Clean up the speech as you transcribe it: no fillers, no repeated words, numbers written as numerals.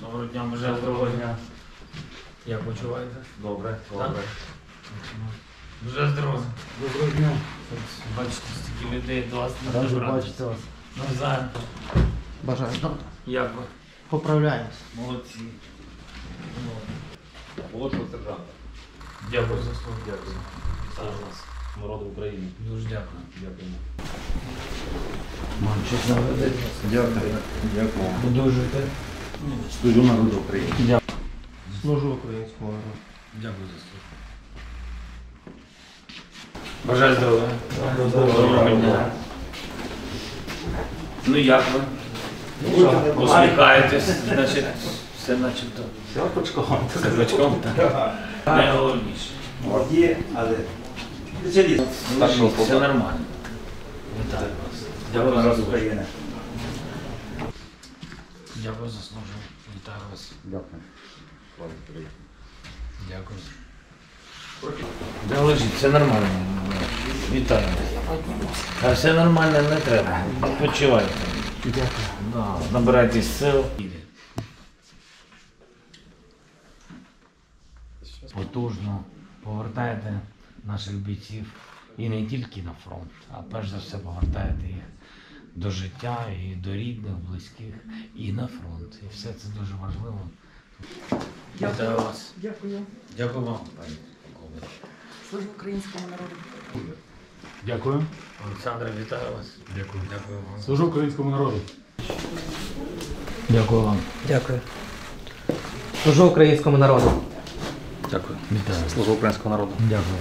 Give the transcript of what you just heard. Доброго дня, ми вже здоров'я. Як почуваєте? Добре, добре. Вже здорово. Доброго дня. Бачите, стільки людей до вас бачите вас. Навзаєм. Бажаю. Як ви? Поправляємось. Молодці. Молодшого сержанта. Дякую за слово. Дякую. Дякую вас. Народу України. Дуже дякую. Дякуємо. Чесно, дякую. Дякую. Подовжуйте. Служу народу України. Дякую. Служу українському народу. Дякую за службу. Бажаю здоров'я. Доброго дня. Ну як ви? Усміхаєтесь, значить, все начебто. Все пучком. Все пучком, так. Найголовніше. Молоді, але... Все нормально. Вітаю вас. Дякую за службу. Дякую за службу. Вітаю вас. Дякую. Дякую. Да лежіть, все нормально. Вітаю. А все нормально, не треба. Відпочивайте. Дякую. Да, набирайтесь сил. Потужно повертаєте наших бійців і не тільки на фронт, а перш за все повертаєте їх до життя, і до рідних, близьких, і на фронт. І все це дуже важливо. Дякую. Вітаю вас. Дякую. Дякую вам, пані. Служу українському народу. Дякую. Олександре, вітаю вас. Дякую. Дякую вам. Служу українському народу. Дякую вам. Дякую. Служу українському народу. Дякую. Вітаю. Служу українському народу. Дякую.